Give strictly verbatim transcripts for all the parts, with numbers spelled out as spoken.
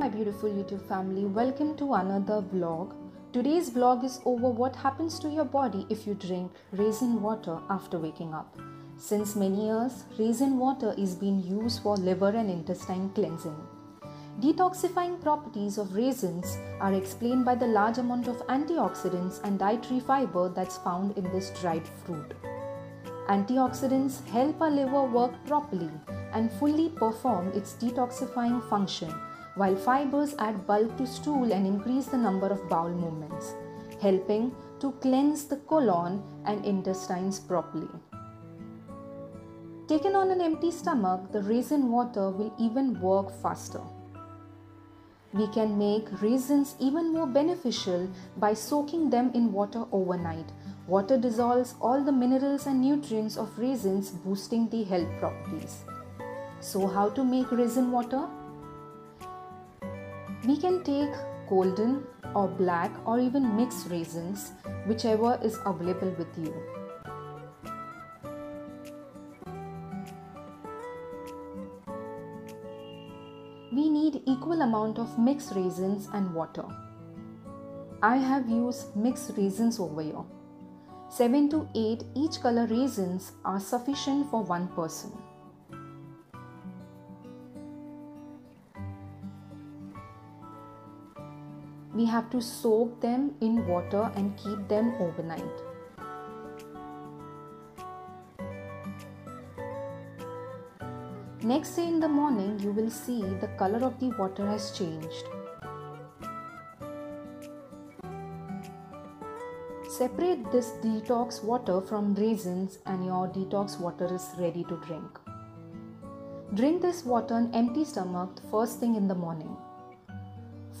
my beautiful YouTube family, welcome to another vlog. Today's vlog is over what happens to your body if you drink raisin water after waking up. Since many years, raisin water is being used for liver and intestine cleansing. Detoxifying properties of raisins are explained by the large amount of antioxidants and dietary fiber that's found in this dried fruit. Antioxidants help our liver work properly and fully perform its detoxifying function, while fibers add bulk to stool and increase the number of bowel movements, helping to cleanse the colon and intestines properly. Taken on an empty stomach, the raisin water will even work faster. We can make raisins even more beneficial by soaking them in water overnight. Water dissolves all the minerals and nutrients of raisins, boosting the health properties. So how to make raisin water? We can take golden or black or even mixed raisins, whichever is available with you. We need equal amount of mixed raisins and water. I have used mixed raisins over here. seven to eight each color raisins are sufficient for one person. We have to soak them in water and keep them overnight. Next day in the morning, you will see the color of the water has changed. Separate this detox water from raisins and your detox water is ready to drink. Drink this water on empty stomach the first thing in the morning,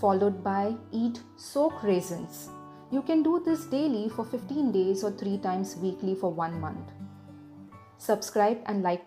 followed by eat soaked raisins. You can do this daily for fifteen days or three times weekly for one month. Subscribe and like.